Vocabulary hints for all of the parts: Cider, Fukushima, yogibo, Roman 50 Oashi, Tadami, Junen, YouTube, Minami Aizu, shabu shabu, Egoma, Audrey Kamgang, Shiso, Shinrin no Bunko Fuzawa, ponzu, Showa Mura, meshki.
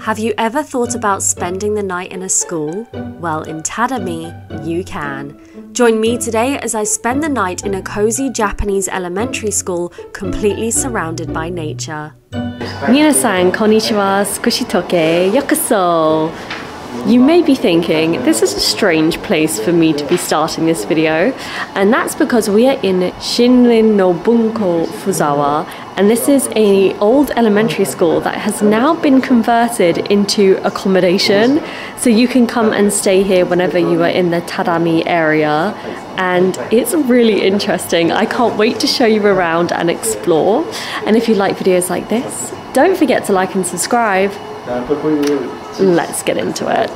Have you ever thought about spending the night in a school? Well, in Tadami, you can. Join me today as I spend the night in a cozy Japanese elementary school completely surrounded by nature. Minasan, konnichiwa, sukushitoke, yokoso! You may be thinking, this is a strange place for me to be starting this video, and that's because we are in Shinrin no Bunko Fuzawa, and this is an old elementary school that has now been converted into accommodation, so you can come and stay here whenever you are in the Tadami area, and it's really interesting. I can't wait to show you around and explore, and if you like videos like this, don't forget to like and subscribe. Let's get into it.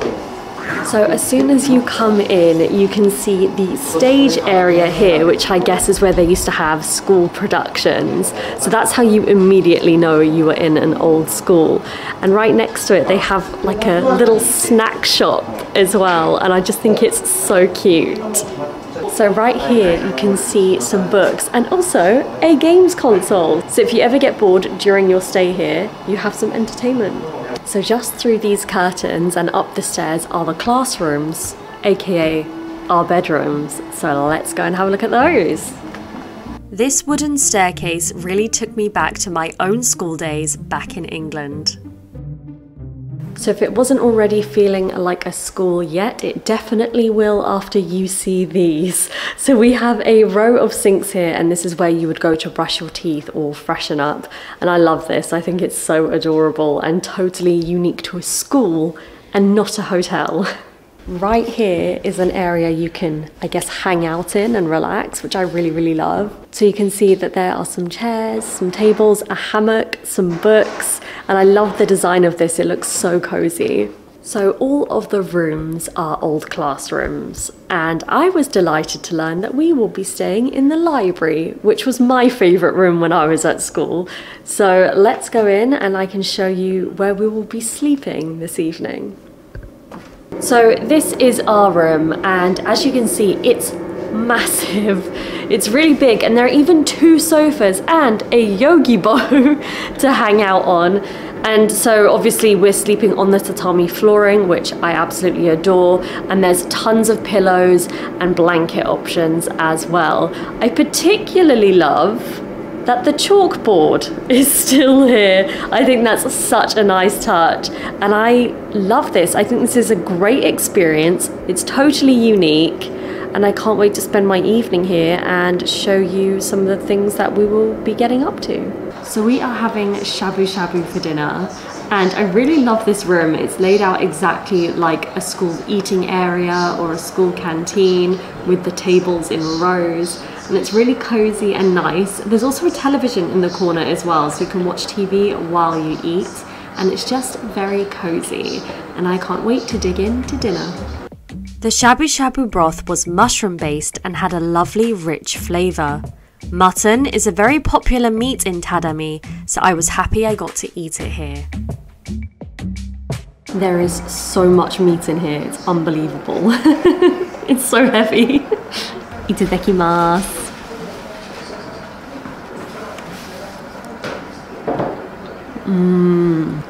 So as soon as you come in, you can see the stage area here, which I guess is where they used to have school productions. So that's how you immediately know you were in an old school. And right next to it, they have like a little snack shop as well. And I just think it's so cute. So right here you can see some books and also a games console. So if you ever get bored during your stay here, you have some entertainment. So just through these curtains and up the stairs are the classrooms, aka our bedrooms. So let's go and have a look at those. This wooden staircase really took me back to my own school days back in England. So if it wasn't already feeling like a school yet, it definitely will after you see these. So we have a row of sinks here, and this is where you would go to brush your teeth or freshen up. And I love this. I think it's so adorable and totally unique to a school and not a hotel. Right here is an area you can, I guess, hang out in and relax, which I really, really love. So you can see that there are some chairs, some tables, a hammock, some books, and I love the design of this. It looks so cozy. So all of the rooms are old classrooms, and I was delighted to learn that we will be staying in the library, which was my favorite room when I was at school. So let's go in and I can show you where we will be sleeping this evening. So this is our room, and as you can see, it's massive. It's really big, and there are even two sofas and a yogibo to hang out on. And so obviously we're sleeping on the tatami flooring, which I absolutely adore, and there's tons of pillows and blanket options as well. I particularly love that the chalkboard is still here. I think that's such a nice touch, and I love this. I think this is a great experience. It's totally unique, and I can't wait to spend my evening here and show you some of the things that we will be getting up to. So we are having shabu shabu for dinner, and I really love this room. It's laid out exactly like a school eating area or a school canteen, with the tables in rows, and it's really cozy and nice. There's also a television in the corner as well, so you can watch TV while you eat, and it's just very cozy, and I can't wait to dig in to dinner. The shabu shabu broth was mushroom based and had a lovely rich flavour. Mutton is a very popular meat in Tadami, so I was happy I got to eat it here. There is so much meat in here, it's unbelievable. It's so heavy. Itadakimasu.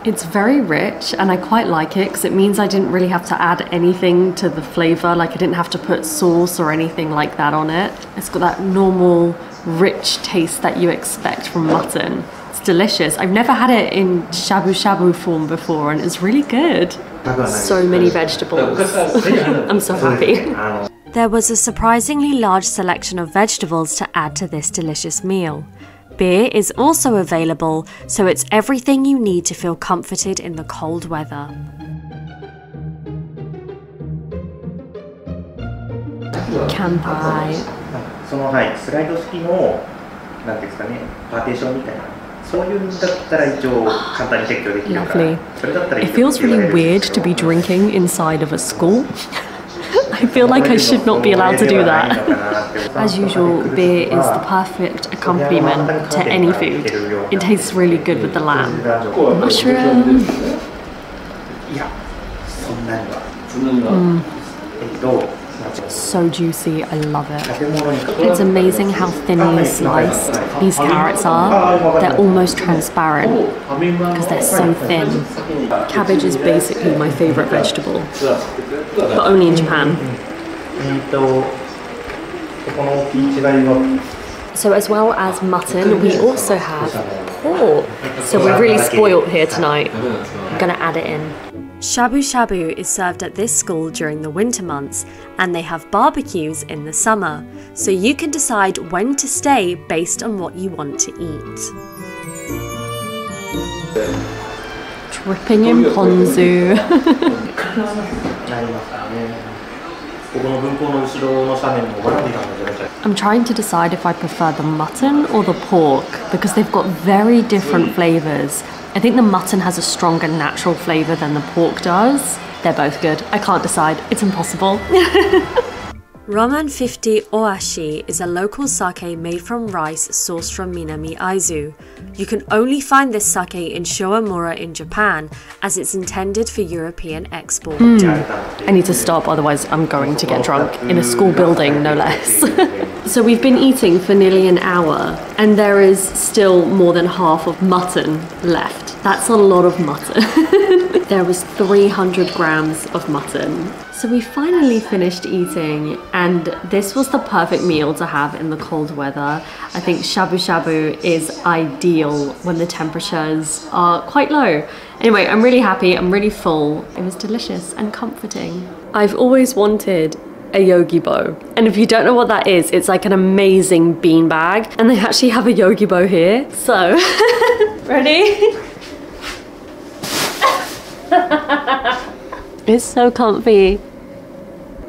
It's very rich, and I quite like it because it means I didn't really have to add anything to the flavour. Like, I didn't have to put sauce or anything like that on it. It's got that normal rich taste that you expect from mutton. It's delicious. I've never had it in shabu shabu form before, and it's really good. So many vegetables. I'm so happy. There was a surprisingly large selection of vegetables to add to this delicious meal. Beer is also available, so it's everything you need to feel comforted in the cold weather. Kanpai. Lovely. It feels really weird to be drinking inside of a school. I feel like I should not be allowed to do that. As usual, beer is the perfect accompaniment to any food. It tastes really good with the lamb. Mushroom. Mm. so juicy, I love it. It's amazing how thinly sliced these carrots are. They're almost transparent because they're so thin. Cabbage is basically my favorite vegetable, but only in Japan. So as well as mutton, we also have pork. So we're really spoilt here tonight. I'm gonna add it in. Shabu shabu is served at this school during the winter months, and they have barbecues in the summer. So you can decide when to stay based on what you want to eat. Dripping in ponzu. I'm trying to decide if I prefer the mutton or the pork because they've got very different flavours. I think the mutton has a stronger natural flavour than the pork does. They're both good. I can't decide. It's impossible. Roman 50 Oashi is a local sake made from rice sourced from Minami Aizu. You can only find this sake in Showa Mura in Japan, as it's intended for European export. I need to stop, otherwise I'm going to get drunk in a school building, no less. So we've been eating for nearly an hour, and there is still more than half of mutton left. That's a lot of mutton. There was 300 grams of mutton. So we finally finished eating, and this was the perfect meal to have in the cold weather. I think shabu shabu is ideal when the temperatures are quite low. Anyway, I'm really happy, I'm really full. It was delicious and comforting. I've always wanted a yogibo, and if you don't know what that is, it's like an amazing bean bag, and they actually have a yogibo here, so ready? It's so comfy.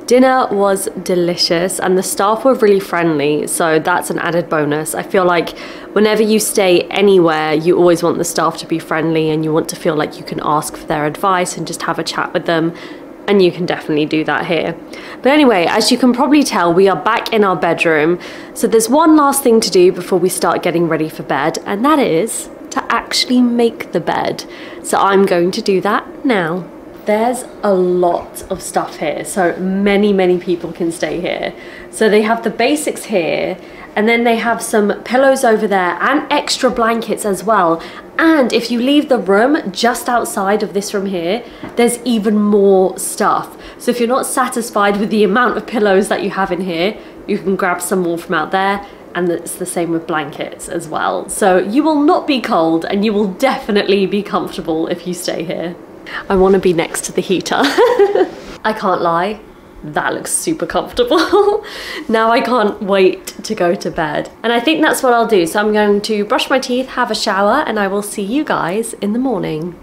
Dinner was delicious, and the staff were really friendly, so that's an added bonus. I feel like whenever you stay anywhere, you always want the staff to be friendly, and you want to feel like you can ask for their advice and just have a chat with them. And you can definitely do that here. But anyway, as you can probably tell, we are back in our bedroom. So there's one last thing to do before we start getting ready for bed, and that is to actually make the bed. So I'm going to do that now. There's a lot of stuff here, so many people can stay here. So they have the basics here, and then they have some pillows over there and extra blankets as well. And if you leave the room just outside of this room here, there's even more stuff. So if you're not satisfied with the amount of pillows that you have in here, you can grab some more from out there. And it's the same with blankets as well. So you will not be cold, and you will definitely be comfortable if you stay here. I want to be next to the heater. I can't lie. That looks super comfortable. Now I can't wait to go to bed. And I think that's what I'll do. So I'm going to brush my teeth, have a shower, and I will see you guys in the morning.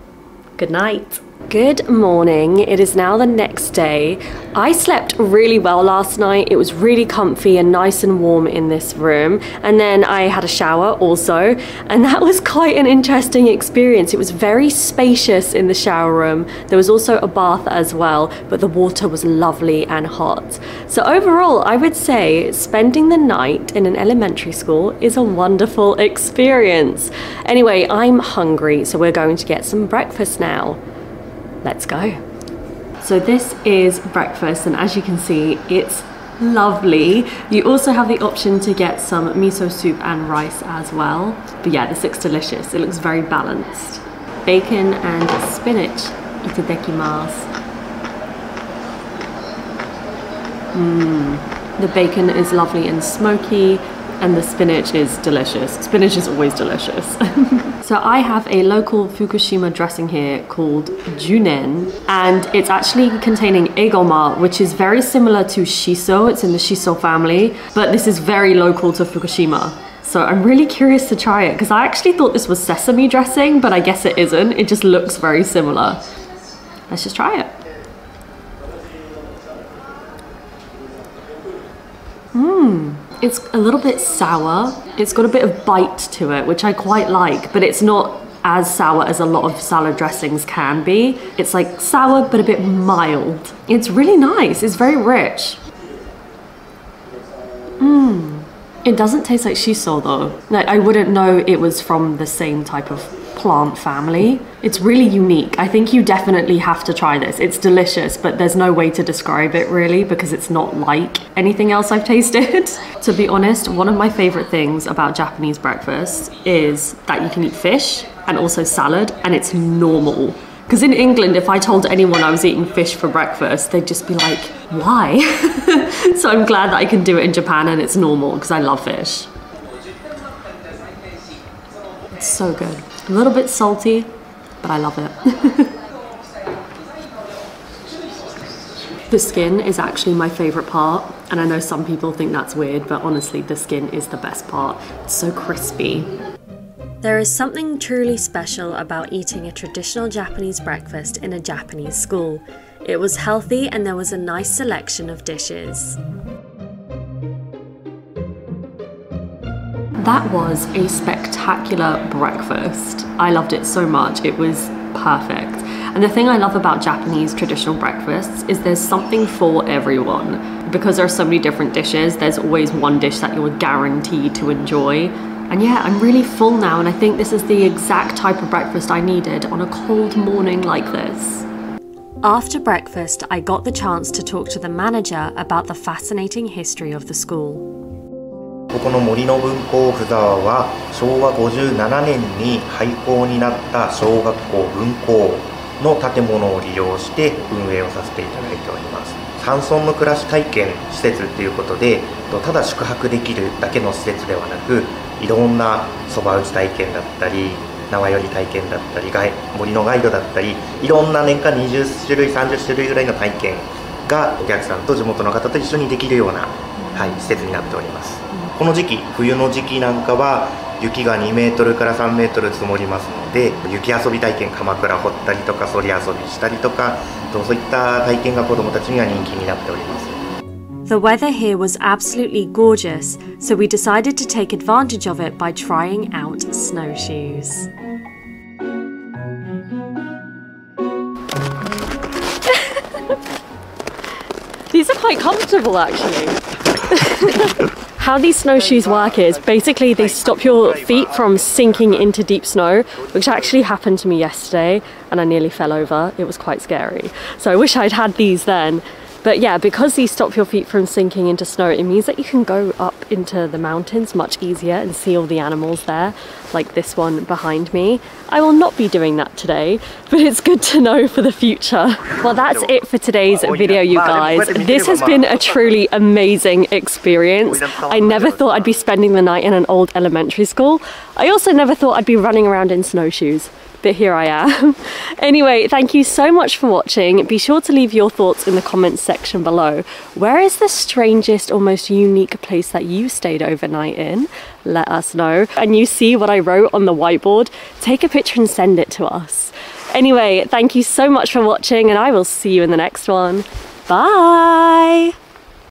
Good night. Good morning. It is now the next day. I slept really well last night. It was really comfy and nice and warm in this room. And then I had a shower also, and that was quite an interesting experience. It was very spacious in the shower room. There was also a bath as well, but the water was lovely and hot. So overall, I would say spending the night in an elementary school is a wonderful experience. Anyway, I'm hungry, so we're going to get some breakfast now. Let's go. So this is breakfast, and as you can see, it's lovely. You also have the option to get some miso soup and rice as well. But yeah, this looks delicious. It looks very balanced. Bacon and spinach. Itadakimasu. The bacon is lovely and smoky, and the spinach is delicious. Spinach is always delicious. So I have a local Fukushima dressing here called Junen, and it's actually containing Egoma, which is very similar to Shiso. It's in the Shiso family, but this is very local to Fukushima. So I'm really curious to try it, because I actually thought this was sesame dressing, but I guess it isn't. It just looks very similar. Let's just try it. It's a little bit sour. It's got a bit of bite to it, which I quite like, but it's not as sour as a lot of salad dressings can be. It's like sour, but a bit mild. It's really nice. It's very rich. It doesn't taste like shiso though. Like, I wouldn't know it was from the same type of plant family. It's really unique. I think you definitely have to try this. It's delicious, but there's no way to describe it really because it's not like anything else I've tasted. To be honest, one of my favorite things about Japanese breakfast is that you can eat fish and also salad, and it's normal. Because in England, if I told anyone I was eating fish for breakfast, they'd just be like, why? So I'm glad that I can do it in Japan and it's normal because I love fish. It's so good. A little bit salty, but I love it. The skin is actually my favorite part. And I know some people think that's weird, but honestly, the skin is the best part. It's so crispy. There is something truly special about eating a traditional Japanese breakfast in a Japanese school. It was healthy and there was a nice selection of dishes. That was a spectacular breakfast. I loved it so much. It was perfect. And the thing I love about Japanese traditional breakfasts is there's something for everyone. Because there are so many different dishes, there's always one dish that you're guaranteed to enjoy. And yeah, I'm really full now, and I think this is the exact type of breakfast I needed on a cold morning like this. After breakfast, I got the chance to talk to the manager about the fascinating history of the school. ここの森の文庫ふざわは昭和57年に廃校になった小学校文庫の建物を利用して運営をさせていただいております。山村の暮らし体験施設っていうことで、ただ宿泊できるだけの施設ではなく、いろんなそば打ち体験だったり、縄寄り体験だったり、森のガイドだったり、いろんな年間20種類、30種類ぐらいの体験がお客さんと地元の方と一緒にできるような、施設になっております。この時期、冬の時期なんかは雪が2メートルから3メートル積もりますので、雪遊び体験、鎌倉掘ったりとか、そり遊びしたりとか、そういった体験が子どもたちには人気になっております。The weather here was absolutely gorgeous, so we decided to take advantage of it by trying out snowshoes. These are quite comfortable, actually. How these snowshoes work is basically they stop your feet from sinking into deep snow, which actually happened to me yesterday and I nearly fell over. It was quite scary. So I wish I'd had these then. But yeah, because these stop your feet from sinking into snow, it means that you can go up into the mountains much easier and see all the animals there, like this one behind me. I will not be doing that today, but it's good to know for the future. Well, that's it for today's video, you guys. This has been a truly amazing experience. I never thought I'd be spending the night in an old elementary school. I also never thought I'd be running around in snowshoes. But here I am. Anyway, thank you so much for watching. Be sure to leave your thoughts in the comments section below. Where is the strangest or most unique place that you stayed overnight in? Let us know. And you see what I wrote on the whiteboard? Take a picture and send it to us. Anyway, thank you so much for watching and I will see you in the next one. Bye!